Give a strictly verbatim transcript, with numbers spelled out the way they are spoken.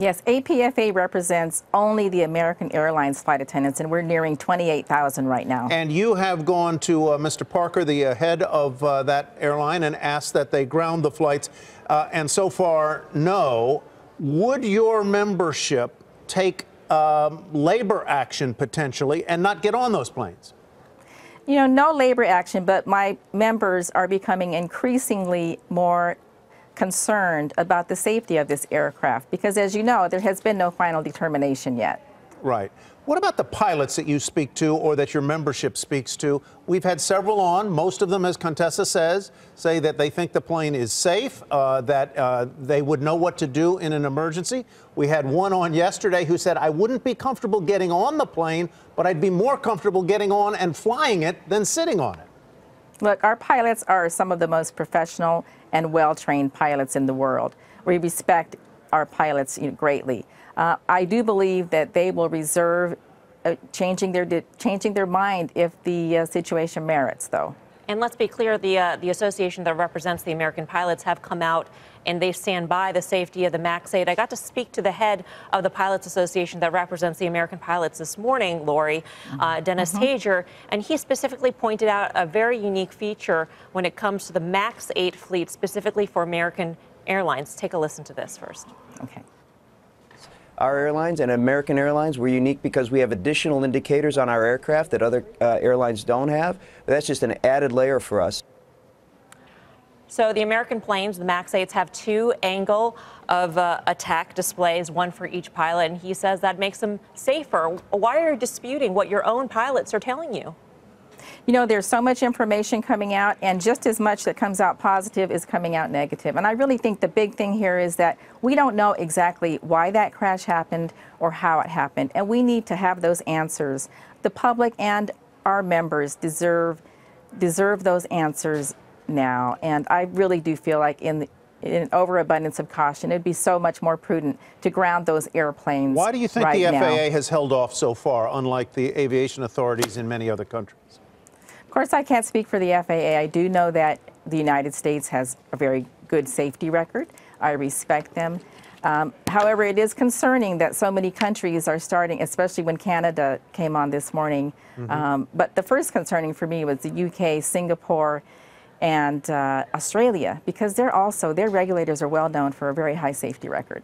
Yes, A P F A represents only the American Airlines flight attendants, and we're nearing twenty-eight thousand right now. And you have gone to uh, Mister Parker, the uh, head of uh, that airline, and asked that they ground the flights, uh, and so far, no. Would your membership take um, labor action potentially and not get on those planes? You know, no labor action, but my members are becoming increasingly more concerned about the safety of this aircraft because, as you know, there has been no final determination yet. Right. What about the pilots that you speak to or that your membership speaks to? We've had several on. Most of them, as Contessa says, say that they think the plane is safe, uh, that uh, they would know what to do in an emergency. We had one on yesterday who said, I wouldn't be comfortable getting on the plane, but I'd be more comfortable getting on and flying it than sitting on it. Look, our pilots are some of the most professional and well-trained pilots in the world. We respect our pilots you know, greatly. Uh, I do believe that they will reserve uh, changing their changing their mind if the uh, situation merits, though. And let's be clear, the, uh, the association that represents the American pilots have come out and they stand by the safety of the max eight. I got to speak to the head of the Pilots Association that represents the American pilots this morning, Lori, uh, Dennis mm-hmm. Hager, and he specifically pointed out a very unique feature when it comes to the max eight fleet, specifically for American Airlines. Take a listen to this first. Okay. Our airlines and American Airlines, we're unique because we have additional indicators on our aircraft that other uh, airlines don't have. But that's just an added layer for us. So the American planes, the max eights, have two angle of uh, attack displays, one for each pilot, and he says that makes them safer. Why are you disputing what your own pilots are telling you? You know, there's so much information coming out, and just as much that comes out positive is coming out negative. And I really think the big thing here is that we don't know exactly why that crash happened or how it happened, and we need to have those answers. The public and our members deserve deserve those answers now, and I really do feel like in the in overabundance of caution, it'd be so much more prudent to ground those airplanes. Why do you think right the F A A now. has held off so far, unlike the aviation authorities in many other countries? Of course, I can't speak for the F A A. I do know that the United States has a very good safety record. I respect them. Um, however, it is concerning that so many countries are starting, especially when Canada came on this morning. Mm-hmm. um, but the first concerning for me was the U K, Singapore, and uh, Australia, because they're also, their regulators are well known for a very high safety record.